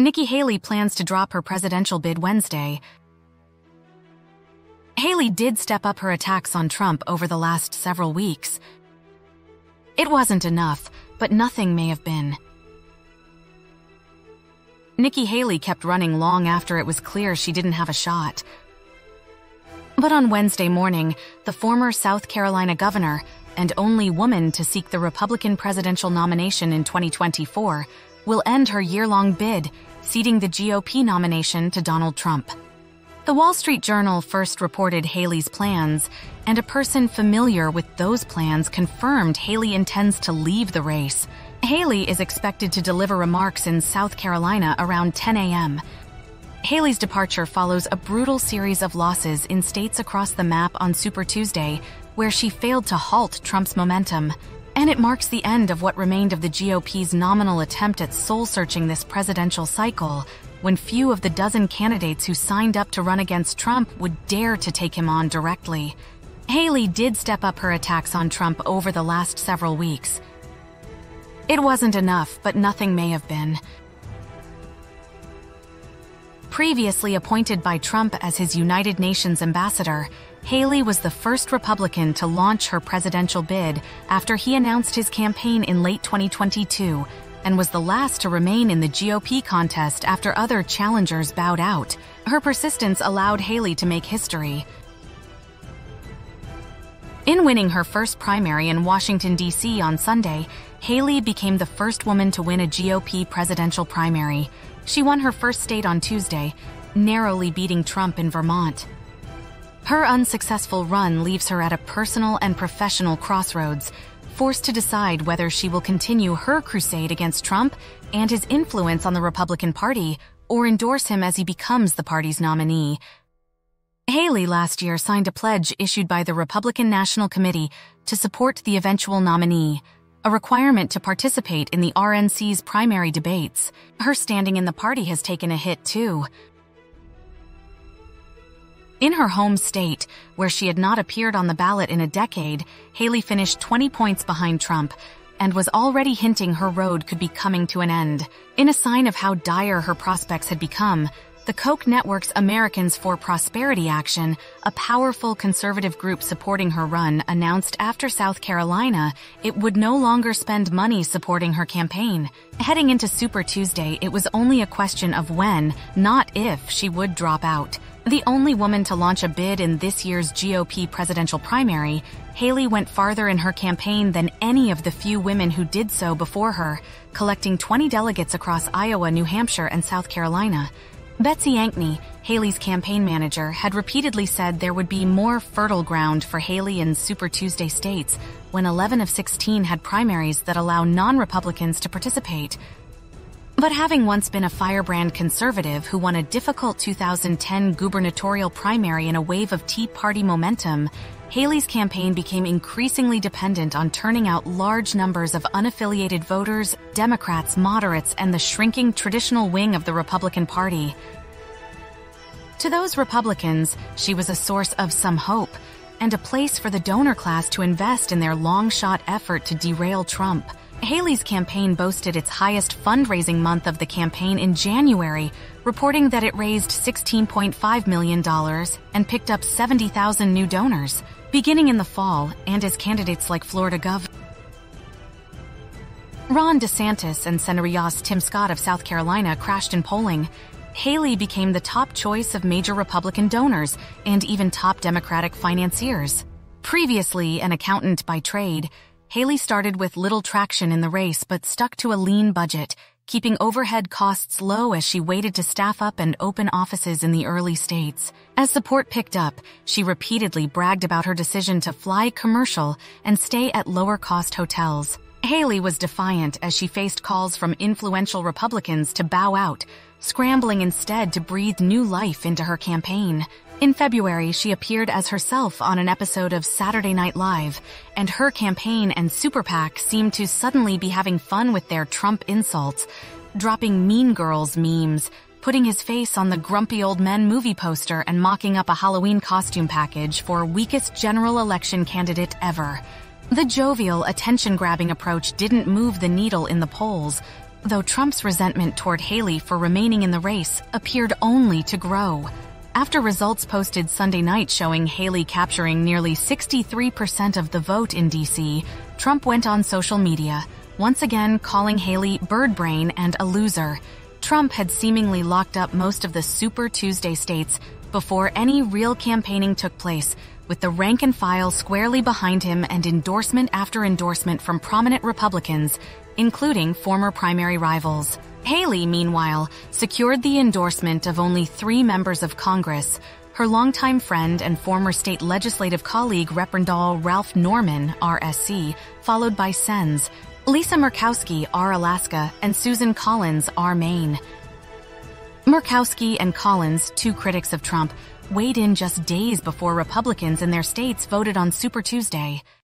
Nikki Haley plans to drop her presidential bid Wednesday. Haley did step up her attacks on Trump over the last several weeks. It wasn't enough, but nothing may have been. Nikki Haley kept running long after it was clear she didn't have a shot. But on Wednesday morning, the former South Carolina governor and only woman to seek the Republican presidential nomination in 2024 will end her year-long bid, ceding the GOP nomination to Donald Trump. The Wall Street Journal first reported Haley's plans, and a person familiar with those plans confirmed Haley intends to leave the race. Haley is expected to deliver remarks in South Carolina around 10 a.m. Haley's departure follows a brutal series of losses in states across the map on Super Tuesday, where she failed to halt Trump's momentum, and it marks the end of what remained of the GOP's nominal attempt at soul-searching this presidential cycle, when few of the dozen candidates who signed up to run against Trump would dare to take him on directly. Haley did step up her attacks on Trump over the last several weeks. It wasn't enough, but nothing may have been. Previously appointed by Trump as his United Nations ambassador, Haley was the first Republican to launch her presidential bid after he announced his campaign in late 2022, and was the last to remain in the GOP contest after other challengers bowed out. Her persistence allowed Haley to make history. In winning her first primary in Washington, D.C. on Sunday, Haley became the first woman to win a GOP presidential primary. She won her first state on Tuesday, narrowly beating Trump in Vermont. Her unsuccessful run leaves her at a personal and professional crossroads, forced to decide whether she will continue her crusade against Trump and his influence on the Republican Party, or endorse him as he becomes the party's nominee. Haley last year signed a pledge issued by the Republican National Committee to support the eventual nominee, a requirement to participate in the RNC's primary debates. Her standing in the party has taken a hit, too. In her home state, where she had not appeared on the ballot in a decade, Haley finished 20 points behind Trump and was already hinting her road could be coming to an end. In a sign of how dire her prospects had become, the Koch Network's Americans for Prosperity Action, a powerful conservative group supporting her run, announced after South Carolina it would no longer spend money supporting her campaign. Heading into Super Tuesday, it was only a question of when, not if, she would drop out. The only woman to launch a bid in this year's GOP presidential primary, Haley went farther in her campaign than any of the few women who did so before her, collecting 20 delegates across Iowa, New Hampshire, and South Carolina. Betsy Ankney, Haley's campaign manager, had repeatedly said there would be more fertile ground for Haley in Super Tuesday states when 11 of 16 had primaries that allow non-Republicans to participate. But having once been a firebrand conservative who won a difficult 2010 gubernatorial primary in a wave of Tea Party momentum, Haley's campaign became increasingly dependent on turning out large numbers of unaffiliated voters, Democrats, moderates, and the shrinking traditional wing of the Republican Party. To those Republicans, she was a source of some hope and a place for the donor class to invest in their long-shot effort to derail Trump. Haley's campaign boasted its highest fundraising month of the campaign in January, reporting that it raised $16.5 million and picked up 70,000 new donors. Beginning in the fall, and as candidates like Florida Governor Ron DeSantis and Senator Tim Scott of South Carolina crashed in polling, Haley became the top choice of major Republican donors and even top Democratic financiers. Previously an accountant by trade, Haley started with little traction in the race but stuck to a lean budget, keeping overhead costs low as she waited to staff up and open offices in the early states. As support picked up, she repeatedly bragged about her decision to fly commercial and stay at lower-cost hotels. Haley was defiant as she faced calls from influential Republicans to bow out, scrambling instead to breathe new life into her campaign. In February, she appeared as herself on an episode of Saturday Night Live, and her campaign and super PAC seemed to suddenly be having fun with their Trump insults, dropping Mean Girls memes, putting his face on the Grumpy Old Men movie poster, and mocking up a Halloween costume package for weakest general election candidate ever. The jovial, attention-grabbing approach didn't move the needle in the polls, though Trump's resentment toward Haley for remaining in the race appeared only to grow. After results posted Sunday night showing Haley capturing nearly 63% of the vote in D.C., Trump went on social media, once again calling Haley birdbrain and a loser. Trump had seemingly locked up most of the Super Tuesday states before any real campaigning took place, with the rank and file squarely behind him and endorsement after endorsement from prominent Republicans, including former primary rivals. Haley, meanwhile, secured the endorsement of only 3 members of Congress. Her longtime friend and former state legislative colleague Randall Ralph Norman, RSC, followed by Sens, Lisa Murkowski, R. Alaska, and Susan Collins, R. Maine. Murkowski and Collins, 2 critics of Trump, weighed in just days before Republicans in their states voted on Super Tuesday.